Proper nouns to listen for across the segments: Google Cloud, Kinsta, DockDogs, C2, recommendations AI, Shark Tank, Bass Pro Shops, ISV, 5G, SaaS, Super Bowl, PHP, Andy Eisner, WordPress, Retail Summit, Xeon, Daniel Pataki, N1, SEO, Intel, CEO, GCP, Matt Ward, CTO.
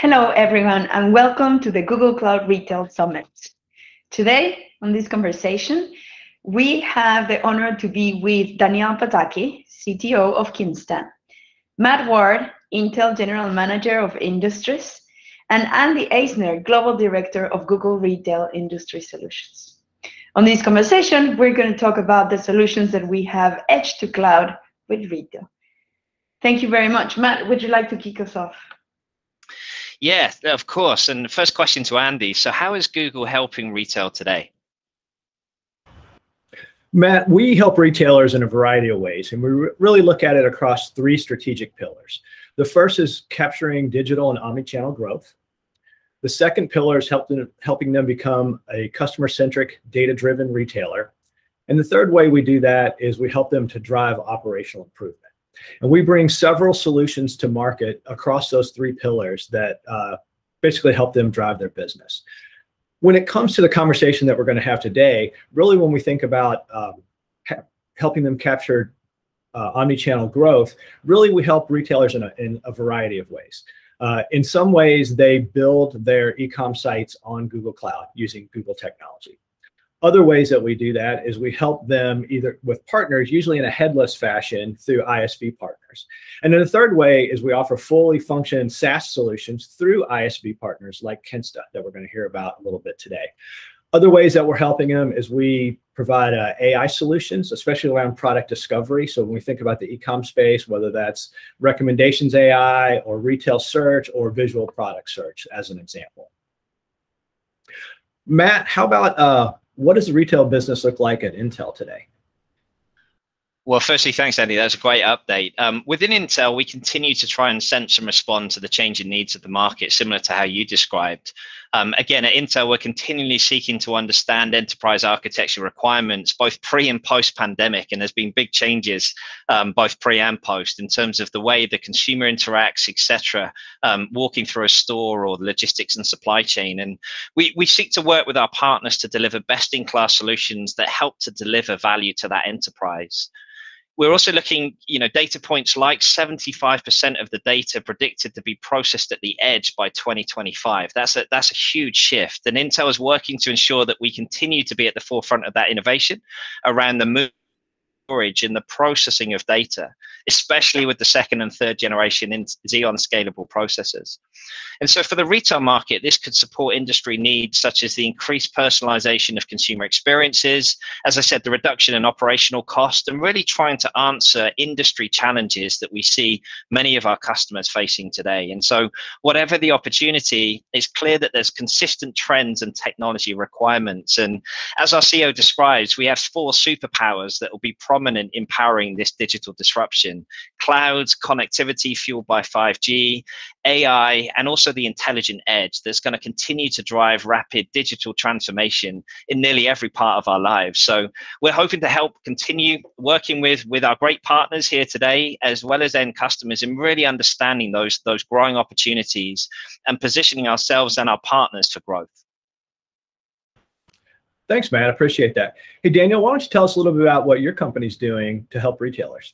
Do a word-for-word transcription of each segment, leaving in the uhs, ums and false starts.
Hello, everyone, and welcome to the Google Cloud Retail Summit. Today, on this conversation, we have the honor to be with Daniel Pataki, C T O of Kinsta, Matt Ward, Intel General Manager of Industries, and Andy Eisner, Global Director of Google Retail Industry Solutions. On this conversation, we're going to talk about the solutions that we have edge to cloud with retail. Thank you very much. Matt, would you like to kick us off? Yeah, of course. And the first question to Andy. So how is Google helping retail today? Matt, we help retailers in a variety of ways, and we re really look at it across three strategic pillars. The first is capturing digital and omnichannel growth. The second pillar is helping, helping them become a customer-centric, data-driven retailer. And the third way we do that is we help them to drive operational improvement. And we bring several solutions to market across those three pillars that uh, basically help them drive their business. When it comes to the conversation that we're going to have today, really when we think about um, helping them capture uh, omnichannel growth, really we help retailers in a, in a variety of ways. Uh, in some ways, they build their e-com sites on Google Cloud using Google technology. Other ways that we do that is we help them either with partners, usually in a headless fashion through I S V partners. And then the third way is we offer fully functioned SaaS solutions through I S V partners like Kinsta that we're going to hear about a little bit today. Other ways that we're helping them is we provide uh, A I solutions, especially around product discovery. So when we think about the e-com space, whether that's recommendations A I or retail search or visual product search as an example. Matt, how about uh, what does the retail business look like at Intel today? Well, firstly, thanks, Andy. That's a great update. Um, within Intel, we continue to try and sense and respond to the changing needs of the market, similar to how you described. Um, again, at Intel, we're continually seeking to understand enterprise architecture requirements, both pre and post pandemic. And there's been big changes, um, both pre and post, in terms of the way the consumer interacts, et cetera, um, walking through a store or the logistics and supply chain. And we, we seek to work with our partners to deliver best in class solutions that help to deliver value to that enterprise. We're also looking, you know, data points like seventy-five percent of the data predicted to be processed at the edge by twenty twenty-five. That's a, that's a huge shift. And Intel is working to ensure that we continue to be at the forefront of that innovation around the storage and the processing of data, especially with the second and third generation Xeon scalable processors. And so for the retail market, this could support industry needs such as the increased personalization of consumer experiences, as I said, the reduction in operational cost, and really trying to answer industry challenges that we see many of our customers facing today. And so whatever the opportunity, it's clear that there's consistent trends and technology requirements. And as our C E O describes, we have four superpowers that will be prominent in powering this digital disruption: clouds, connectivity fueled by five G, A I, and also the intelligent edge that's going to continue to drive rapid digital transformation in nearly every part of our lives. So we're hoping to help continue working with, with our great partners here today, as well as end customers, in really understanding those, those growing opportunities and positioning ourselves and our partners for growth. Thanks, Matt. I appreciate that. Hey, Daniel, why don't you tell us a little bit about what your company's doing to help retailers?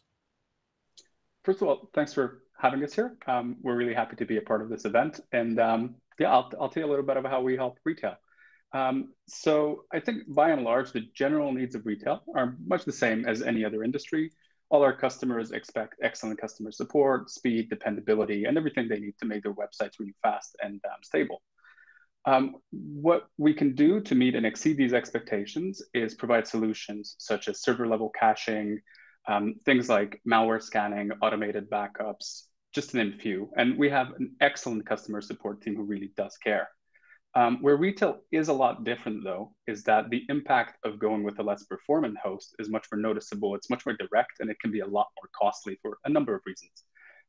First of all, thanks for having us here. Um, we're really happy to be a part of this event. And um, yeah, I'll, I'll tell you a little bit about how we help retail. Um, so I think by and large, the general needs of retail are much the same as any other industry. All our customers expect excellent customer support, speed, dependability, and everything they need to make their websites really fast and um, stable. Um, what we can do to meet and exceed these expectations is provide solutions such as server-level caching, um, things like malware scanning, automated backups, just to name a few. And we have an excellent customer support team who really does care. Um, where retail is a lot different, though, is that the impact of going with a less performant host is much more noticeable. It's much more direct, and it can be a lot more costly for a number of reasons.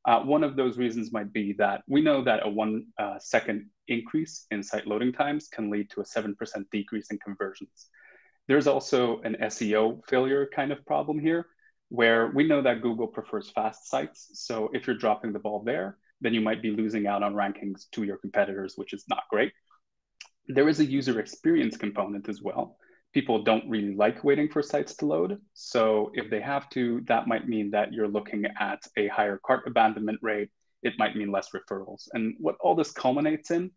Uh, one of those reasons might be that we know that a one uh, second increase in site loading times can lead to a seven percent decrease in conversions. There's also an S E O failure kind of problem here, where we know that Google prefers fast sites. So if you're dropping the ball there, then you might be losing out on rankings to your competitors, which is not great. There is a user experience component as well. People don't really like waiting for sites to load. So if they have to, that might mean that you're looking at a higher cart abandonment rate. it might mean less referrals. And what all this culminates in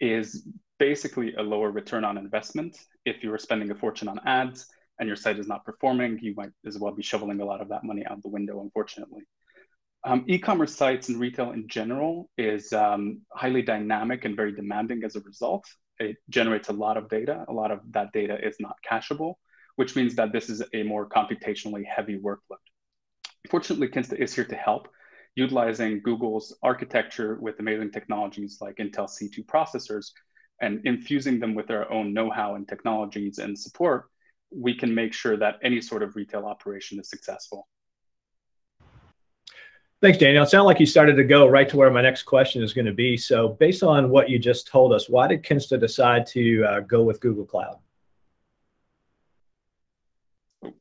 is basically a lower return on investment. If you were spending a fortune on ads and your site is not performing, you might as well be shoveling a lot of that money out the window, unfortunately. Um, e-commerce sites and retail in general is um, highly dynamic and very demanding as a result. It generates a lot of data. A lot of that data is not cacheable, which means that this is a more computationally heavy workload. Fortunately, Kinsta is here to help, utilizing Google's architecture with amazing technologies like Intel C two processors and infusing them with their own know-how and technologies and support, we can make sure that any sort of retail operation is successful. Thanks, Daniel. It sounded like you started to go right to where my next question is going to be. So based on what you just told us, why did Kinsta decide to uh, go with Google Cloud? Oh,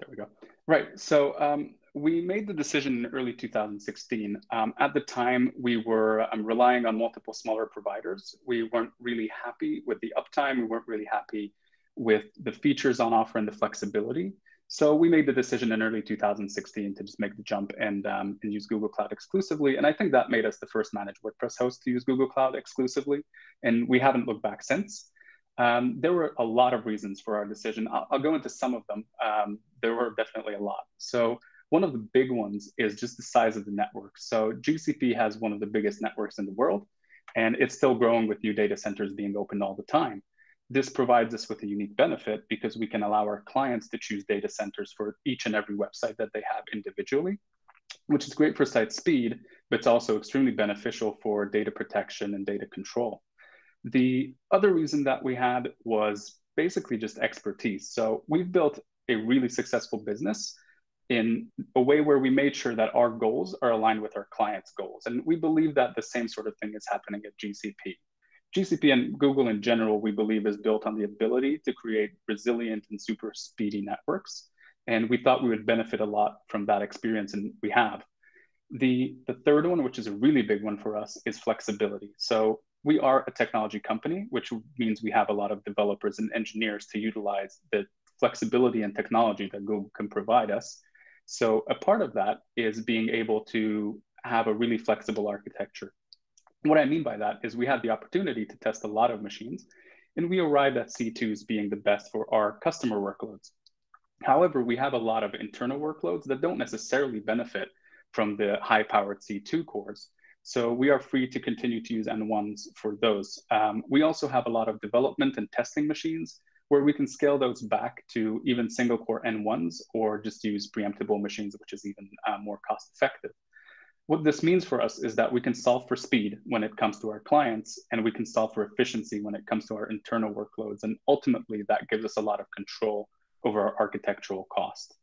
there we go. Right. So um, we made the decision in early two thousand sixteen. Um, at the time, we were um, relying on multiple smaller providers. We weren't really happy with the uptime. We weren't really happy with the features on offer and the flexibility. So we made the decision in early two thousand sixteen to just make the jump and, um, and use Google Cloud exclusively. And I think that made us the first managed WordPress host to use Google Cloud exclusively. And we haven't looked back since. Um, there were a lot of reasons for our decision. I'll, I'll go into some of them. Um, there were definitely a lot. So one of the big ones is just the size of the network. So G C P has one of the biggest networks in the world, and it's still growing with new data centers being opened all the time. This provides us with a unique benefit because we can allow our clients to choose data centers for each and every website that they have individually, which is great for site speed, but it's also extremely beneficial for data protection and data control. The other reason that we had was basically just expertise. So we've built a really successful business in a way where we made sure that our goals are aligned with our clients' goals. And we believe that the same sort of thing is happening at G C P. G C P and Google in general, we believe, is built on the ability to create resilient and super speedy networks. And we thought we would benefit a lot from that experience, and we have. The, the third one, which is a really big one for us, is flexibility. So we are a technology company, which means we have a lot of developers and engineers to utilize the flexibility and technology that Google can provide us. So a part of that is being able to have a really flexible architecture. What I mean by that is we had the opportunity to test a lot of machines, and we arrived at C twos being the best for our customer workloads. However, we have a lot of internal workloads that don't necessarily benefit from the high-powered C two cores. So we are free to continue to use N ones for those. Um, we also have a lot of development and testing machines where we can scale those back to even single-core N ones or just use preemptible machines, which is even uh, more cost-effective. What this means for us is that we can solve for speed when it comes to our clients, and we can solve for efficiency when it comes to our internal workloads. And ultimately, that gives us a lot of control over our architectural cost.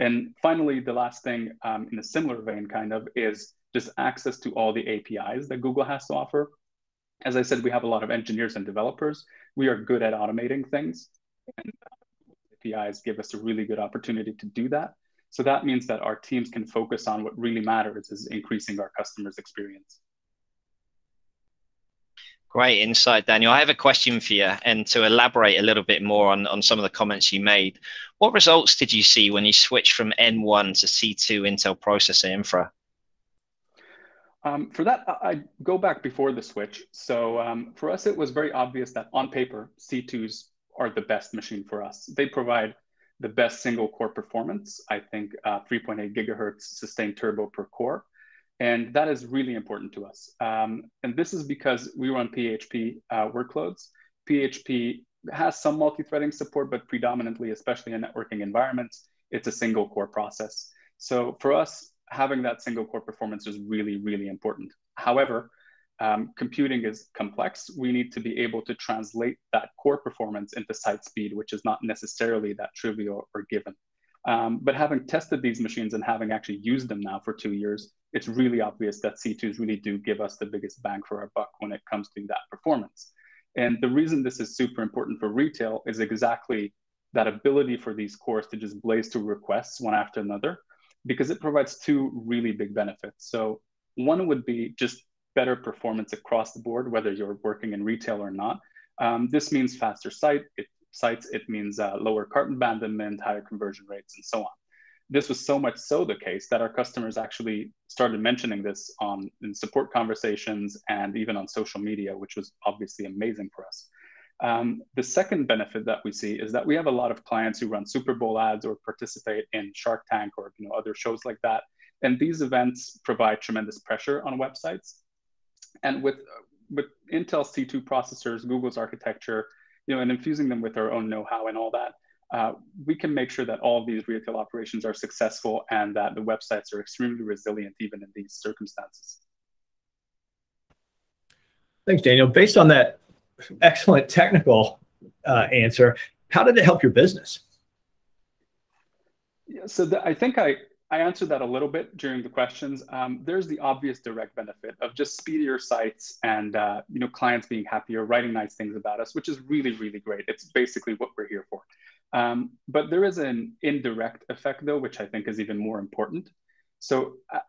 And finally, the last thing um, in a similar vein kind of is just access to all the A P Is that Google has to offer. As I said, we have a lot of engineers and developers. We are good at automating things, and A P Is give us a really good opportunity to do that. So that means that our teams can focus on what really matters, is increasing our customers' experience. Great insight, Daniel. I have a question for you, and to elaborate a little bit more on, on some of the comments you made. What results did you see when you switched from N one to C two Intel processor infra? Um, for that, I, I go back before the switch. So um, for us, it was very obvious that on paper, C twos are the best machine for us. They provide the best single core performance, I think uh, three point eight gigahertz sustained turbo per core. And that is really important to us. Um, and this is because we run P H P uh, workloads. P H P has some multi-threading support, but predominantly, especially in networking environments, it's a single core process. So for us, having that single core performance is really, really important. However, um, computing is complex. We need to be able to translate that core performance into site speed, which is not necessarily that trivial or given. Um, but having tested these machines and having actually used them now for two years, it's really obvious that C twos really do give us the biggest bang for our buck when it comes to that performance. And the reason this is super important for retail is exactly that ability for these cores to just blaze through requests one after another, because it provides two really big benefits. So one would be just better performance across the board, whether you're working in retail or not. Um, this means faster site, it, sites, it means uh, lower cart abandonment, higher conversion rates, and so on. this was so much so the case that our customers actually started mentioning this on in support conversations and even on social media, which was obviously amazing for us. Um, the second benefit that we see is that we have a lot of clients who run Super Bowl ads or participate in Shark Tank or you know, other shows like that. And these events provide tremendous pressure on websites. And with, with Intel C two processors, Google's architecture, you know, and infusing them with our own know-how and all that, Uh, we can make sure that all of these retail operations are successful and that the websites are extremely resilient even in these circumstances. Thanks, Daniel. Based on that excellent technical uh, answer, how did it help your business? Yeah, so the, I think I, I answered that a little bit during the questions. Um, there's the obvious direct benefit of just speedier sites and uh, you know, clients being happier, writing nice things about us, which is really, really great. It's basically what we're here for. Um, but there is an indirect effect, though, which I think is even more important. So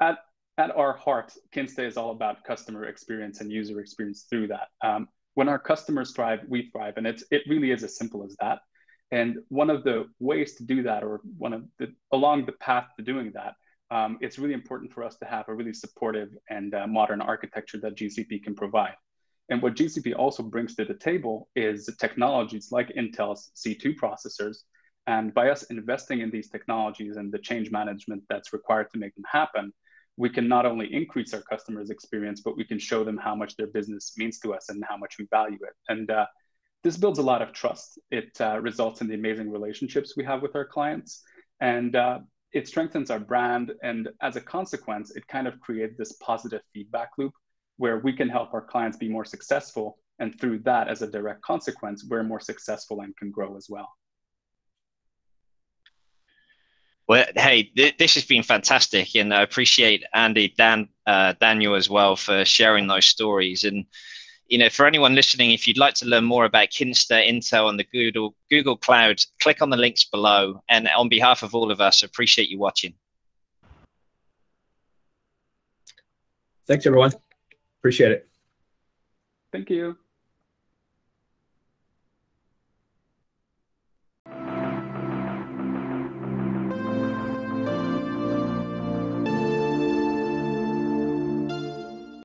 at, at our heart, Kinsta is all about customer experience and user experience through that. Um, when our customers thrive, we thrive. And it's, it really is as simple as that. And one of the ways to do that, or one of the, along the path to doing that, um, it's really important for us to have a really supportive and uh, modern architecture that G C P can provide. And what G C P also brings to the table is technologies like Intel's C two processors. And by us investing in these technologies and the change management that's required to make them happen, we can not only increase our customers' experience, but we can show them how much their business means to us and how much we value it. And uh, this builds a lot of trust. It uh, results in the amazing relationships we have with our clients. And uh, it strengthens our brand. And as a consequence, it kind of creates this positive feedback loop where we can help our clients be more successful. And through that, as a direct consequence, we're more successful and can grow as well. Well, hey, th this has been fantastic. And I appreciate Andy, Dan, uh, Daniel as well for sharing those stories. And, you know, for anyone listening, if you'd like to learn more about Kinsta, Intel and the Google, Google Cloud, click on the links below. And on behalf of all of us, appreciate you watching. Thanks, everyone. Appreciate it. Thank you.